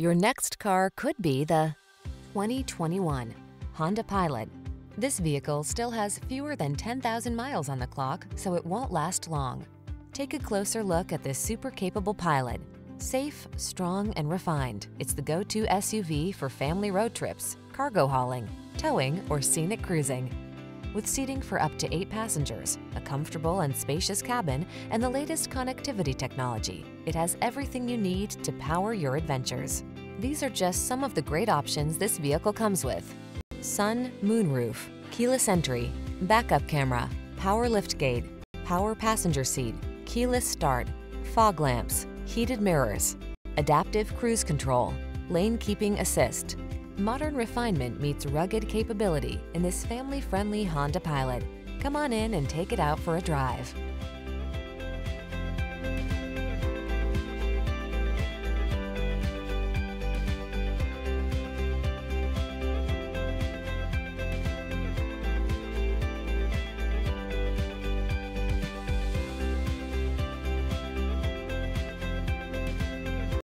Your next car could be the 2021 Honda Pilot. This vehicle still has fewer than 10,000 miles on the clock, so it won't last long. Take a closer look at this super capable Pilot. Safe, strong, and refined, it's the go-to SUV for family road trips, cargo hauling, towing, or scenic cruising. With seating for up to 8 passengers, a comfortable and spacious cabin, and the latest connectivity technology, it has everything you need to power your adventures. These are just some of the great options this vehicle comes with: sun, moonroof, keyless entry, backup camera, power liftgate, power passenger seat, keyless start, fog lamps, heated mirrors, adaptive cruise control, lane keeping assist. Modern refinement meets rugged capability in this family-friendly Honda Pilot. Come on in and take it out for a drive.